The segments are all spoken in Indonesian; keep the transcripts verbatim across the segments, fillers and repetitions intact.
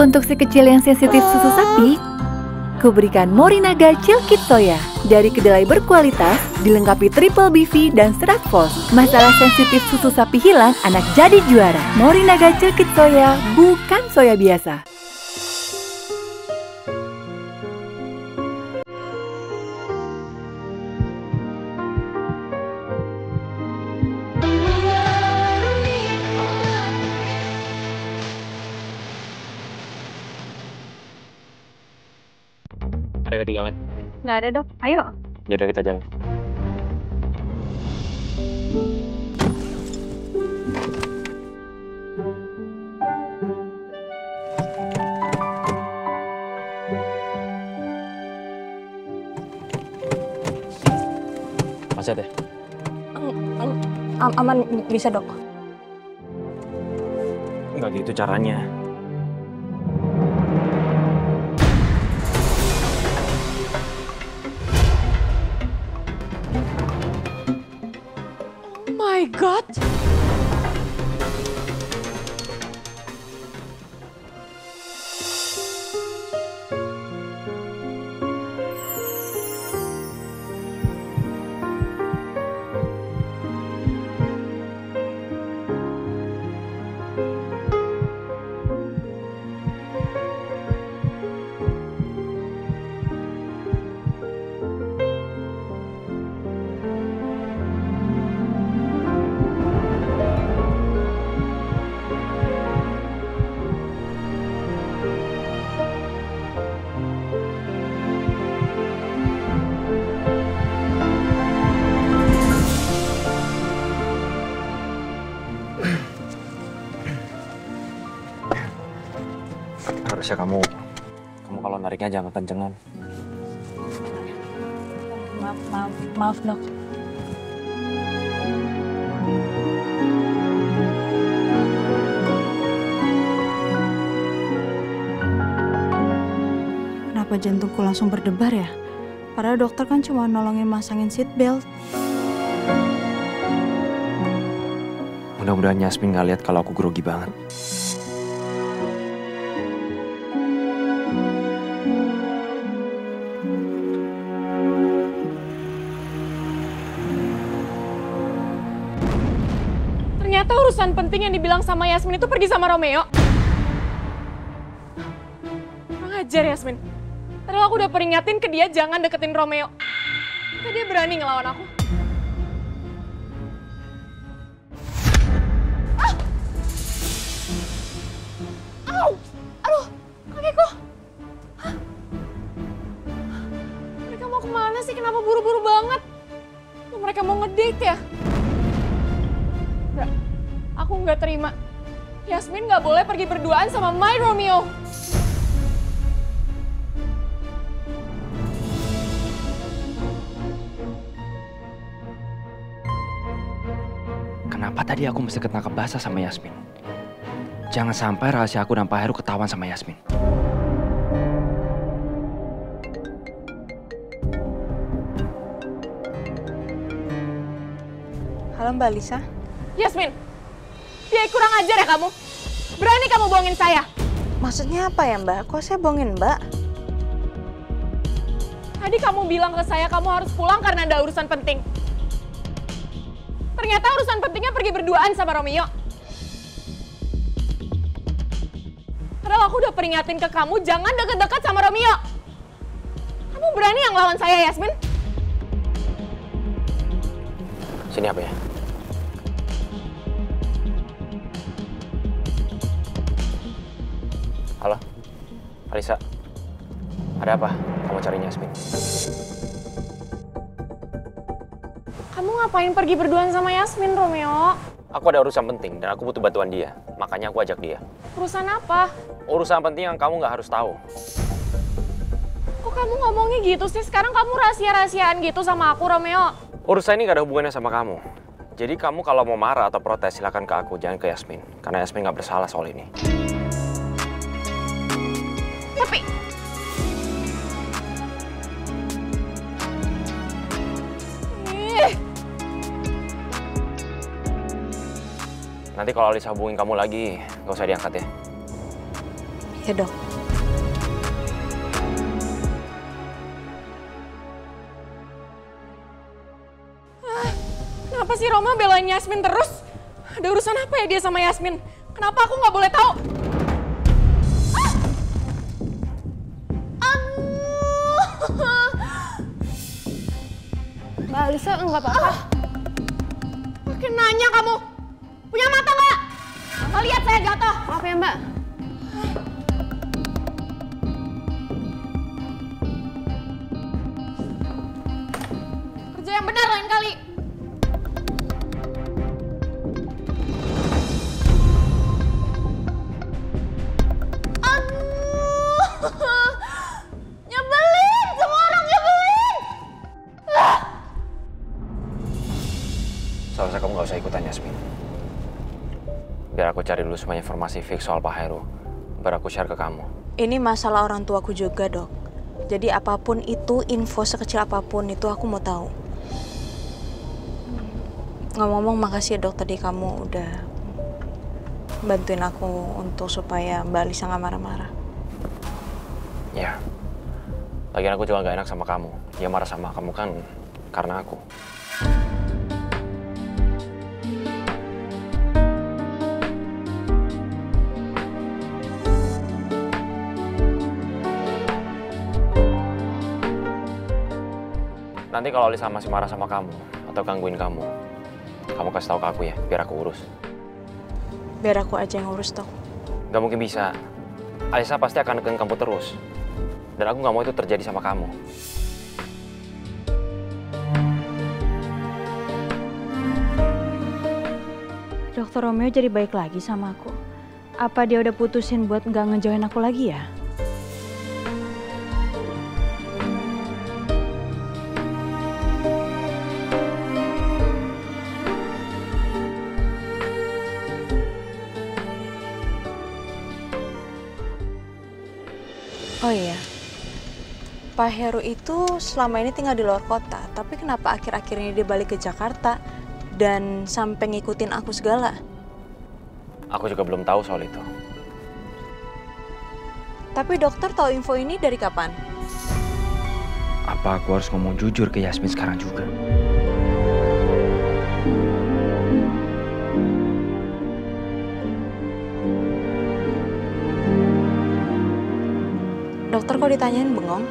Untuk si kecil yang sensitif susu sapi, kuberikan Morinaga Chil Kid Soya dari kedelai berkualitas, dilengkapi Triple Bifi dan Stratos. Masalah sensitif susu sapi hilang, anak jadi juara. Morinaga Chil Kid Soya bukan soya biasa. Ada di jalan? Nggak ada dok, ayo. Yaudah kita jalan. Masih ada? Um, um, aman, bisa dok. Nggak gitu caranya. Oh my God. Harusnya kamu, kamu kalau nariknya jangan kekencengan. Maaf, maaf, maaf dok. Kenapa jantungku langsung berdebar ya? Padahal dokter kan cuma nolongin masangin seatbelt. Mudah-mudahan Yasmin nggak lihat kalau aku grogi banget. Urusan penting yang dibilang sama Yasmin itu pergi sama Romeo. Mengajar Yasmin. Tadi aku udah peringatin ke dia jangan deketin Romeo. Tapi dia berani ngelawan aku. Ah! Au! Aduh, kakiku. Hah? Mereka mau kemana sih? Kenapa buru-buru banget? Mereka mau ngedate ya? Aku nggak terima. Yasmin nggak boleh pergi berduaan sama my Romeo. Kenapa tadi aku mesti ketangkap basah sama Yasmin? Jangan sampai rahasia aku dan Pak Heru ketahuan sama Yasmin. Halo Mbak Lisa. Yasmin! Dia kurang ajar ya kamu? Berani kamu bohongin saya? Maksudnya apa ya Mbak? Kok saya bohongin Mbak? Tadi kamu bilang ke saya kamu harus pulang karena ada urusan penting. Ternyata urusan pentingnya pergi berduaan sama Romeo. Padahal aku udah peringatin ke kamu jangan deket-deket sama Romeo. Kamu berani yang lawan saya Yasmin? Sini apa ya? Halo, Alisya. Ada apa? Kamu cari Yasmin. Kamu ngapain pergi berduaan sama Yasmin, Romeo? Aku ada urusan penting dan aku butuh bantuan dia. Makanya aku ajak dia. Urusan apa? Urusan penting yang kamu nggak harus tahu. Kok kamu ngomongnya gitu sih? Sekarang kamu rahasia-rahasiaan gitu sama aku, Romeo. Urusan ini nggak ada hubungannya sama kamu. Jadi kamu kalau mau marah atau protes, silakan ke aku, jangan ke Yasmin. Karena Yasmin nggak bersalah soal ini. Tapi Ih. Nanti kalau Alisya hubungin kamu lagi, gak usah diangkat ya. Ya dok. Ah, kenapa sih Roma belain Yasmin terus? Ada urusan apa ya dia sama Yasmin? Kenapa aku nggak boleh tahu? Ah! Mbak Alisya nggak apa-apa. Pakai ah. nanya kamu. Punya mata nggak? Nggak lihat saya jatuh. Maaf ya Mbak. Kerja yang benar lain kali. Aku cari dulu semua informasi fix soal Pak Heru, biar aku share ke kamu. Ini masalah orang tuaku juga, dok. Jadi apapun itu, info sekecil apapun itu aku mau tahu. Ngomong-ngomong, makasih dok tadi kamu udah bantuin aku untuk supaya Mbak Alisya nggak marah-marah. Ya, lagian aku juga nggak enak sama kamu. Dia marah sama kamu kan karena aku. Nanti kalau Lisa masih marah sama kamu atau gangguin kamu, kamu kasih tahu ke aku ya, biar aku urus. Biar aku aja yang urus, dok. Gak mungkin bisa. Lisa pasti akan neken kamu terus. Dan aku gak mau itu terjadi sama kamu. Dokter Romeo jadi baik lagi sama aku. Apa dia udah putusin buat gak ngejauhin aku lagi ya? Oh iya, Pak Heru itu selama ini tinggal di luar kota, tapi kenapa akhir-akhir ini dia balik ke Jakarta dan sampai ngikutin aku segala? Aku juga belum tahu soal itu. Tapi dokter tahu info ini dari kapan? Apa aku harus ngomong jujur ke Yasmin sekarang juga? Dokter kok ditanyain bengong?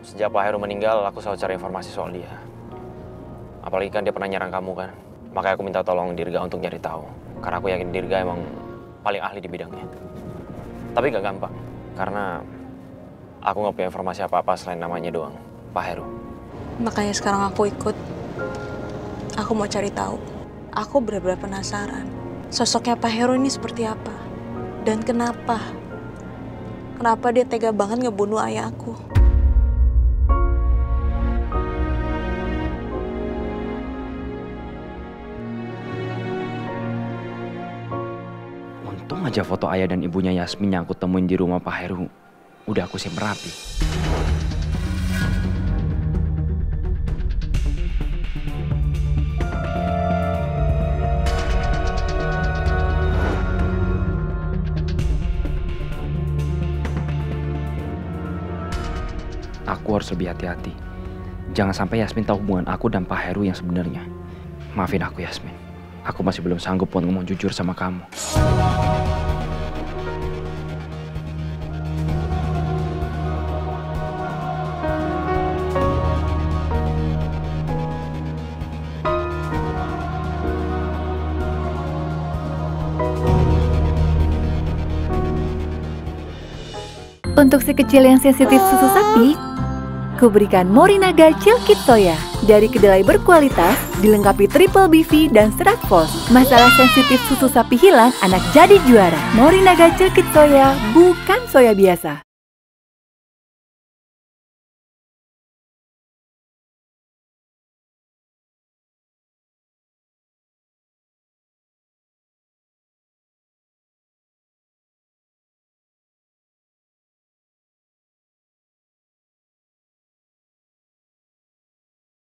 Sejak Pak Heru meninggal, aku selalu cari informasi soal dia. Apalagi kan dia pernah nyerang kamu kan? Makanya aku minta tolong Dirga untuk nyari tahu. Karena aku yakin Dirga emang paling ahli di bidangnya. Tapi gak gampang, karena aku gak punya informasi apa-apa selain namanya doang, Pak Heru. Makanya sekarang aku ikut. Aku mau cari tahu. Aku benar-benar penasaran. Sosoknya Pak Heru ini seperti apa? Dan kenapa? Kenapa dia tega banget ngebunuh ayah aku? Untung aja foto ayah dan ibunya Yasmin yang aku temuin di rumah Pak Heru. Udah aku simpen rapi. Aku harus lebih hati-hati. Jangan sampai Yasmin tahu hubungan aku dan Pak Heru yang sebenarnya. Maafin aku Yasmin. Aku masih belum sanggup buat ngomong jujur sama kamu. Untuk si kecil yang sensitif susu sapi, kuberikan Morinaga Chil Kid Soya dari kedelai berkualitas, dilengkapi Triple Bifi dan Stratos. Masalah sensitif susu sapi hilang, anak jadi juara. Morinaga Chil Kid Soya bukan soya biasa.